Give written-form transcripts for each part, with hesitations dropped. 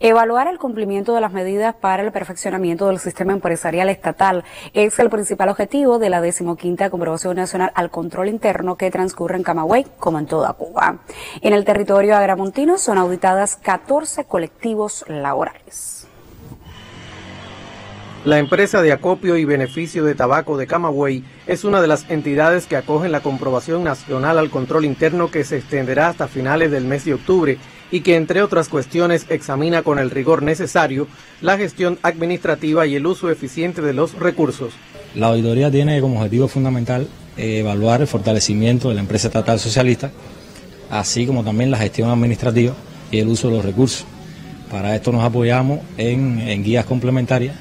Evaluar el cumplimiento de las medidas para el perfeccionamiento del sistema empresarial estatal es el principal objetivo de la 15ª comprobación nacional al control interno que transcurre en Camagüey, como en toda Cuba. En el territorio agramontino son auditadas 14 colectivos laborales. La empresa de acopio y beneficio de tabaco de Camagüey es una de las entidades que acogen la comprobación nacional al control interno que se extenderá hasta finales del mes de octubre y que, entre otras cuestiones, examina con el rigor necesario la gestión administrativa y el uso eficiente de los recursos. La auditoría tiene como objetivo fundamental evaluar el fortalecimiento de la empresa estatal socialista, así como también la gestión administrativa y el uso de los recursos. Para esto nos apoyamos en guías complementarias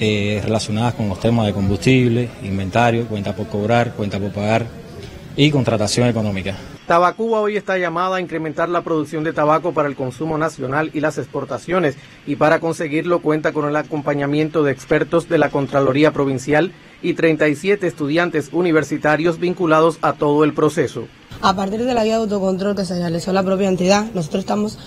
relacionadas con los temas de combustible, inventario, cuenta por cobrar, cuenta por pagar y contratación económica. Tabacuba hoy está llamada a incrementar la producción de tabaco para el consumo nacional y las exportaciones, y para conseguirlo cuenta con el acompañamiento de expertos de la Contraloría Provincial y 37 estudiantes universitarios vinculados a todo el proceso. A partir de la guía de autocontrol que se realizó la propia entidad, nosotros estamos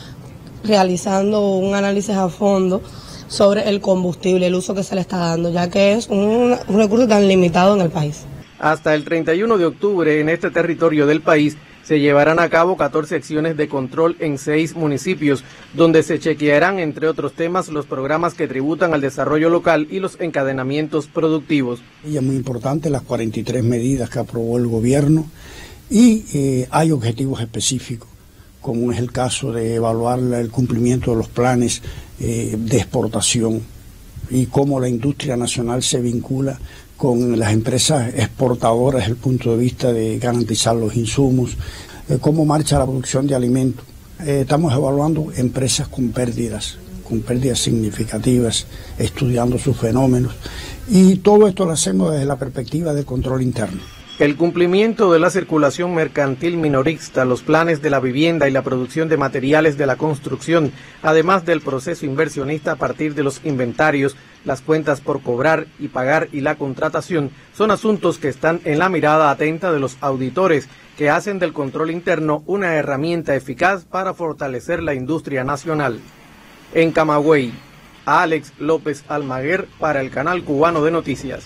realizando un análisis a fondo sobre el combustible, el uso que se le está dando, ya que es un recurso tan limitado en el país. Hasta el 31 de octubre, en este territorio del país, se llevarán a cabo 14 acciones de control en 6 municipios, donde se chequearán, entre otros temas, los programas que tributan al desarrollo local y los encadenamientos productivos. Y es muy importante las 43 medidas que aprobó el gobierno, y hay objetivos específicos, como es el caso de evaluar el cumplimiento de los planes de exportación y cómo la industria nacional se vincula con las empresas exportadoras desde el punto de vista de garantizar los insumos, cómo marcha la producción de alimentos. Estamos evaluando empresas con pérdidas significativas, estudiando sus fenómenos, y todo esto lo hacemos desde la perspectiva del control interno. El cumplimiento de la circulación mercantil minorista, los planes de la vivienda y la producción de materiales de la construcción, además del proceso inversionista a partir de los inventarios, las cuentas por cobrar y pagar y la contratación, son asuntos que están en la mirada atenta de los auditores, que hacen del control interno una herramienta eficaz para fortalecer la industria nacional. En Camagüey, Alex López Almaguer para el Canal Cubano de Noticias.